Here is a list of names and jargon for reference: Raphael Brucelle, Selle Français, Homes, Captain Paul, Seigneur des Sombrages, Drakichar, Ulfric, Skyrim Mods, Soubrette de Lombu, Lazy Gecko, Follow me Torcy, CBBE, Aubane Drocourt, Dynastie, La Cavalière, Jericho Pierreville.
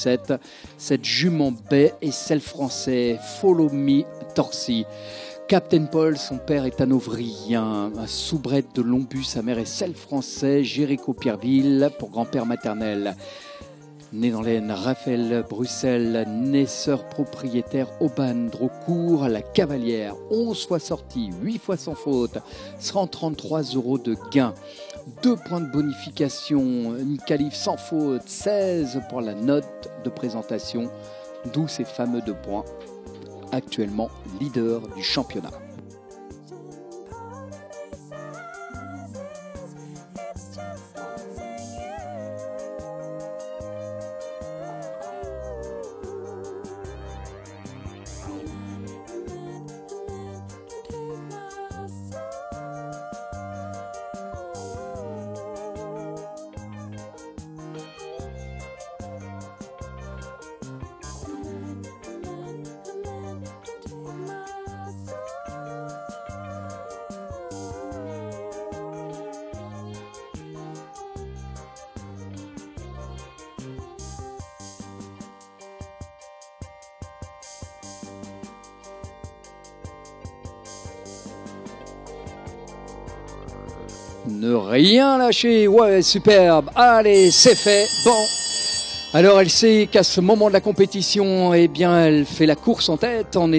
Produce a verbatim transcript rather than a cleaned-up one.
Cette, cette jument baie et Selle Français, Follow me Torcy. Captain Paul, son père est hanovrien. Soubrette de Lombu, sa mère est Selle Français, Jericho Pierreville pour grand-père maternel. Né dans l'Aisne, Raphael Brucelle, né sœur propriétaire, Aubane Drocourt, La Cavalière, onze fois sortie, huit fois sans faute, cent trente-trois euros de gain, deux points de bonification, une qualif sans faute, seize pour la note de présentation, d'où ces fameux deux points, actuellement leader du championnat. Ne rien lâcher, ouais, superbe, allez, c'est fait, bon. Alors elle sait qu'à ce moment de la compétition, eh bien, elle fait la course en tête, en étant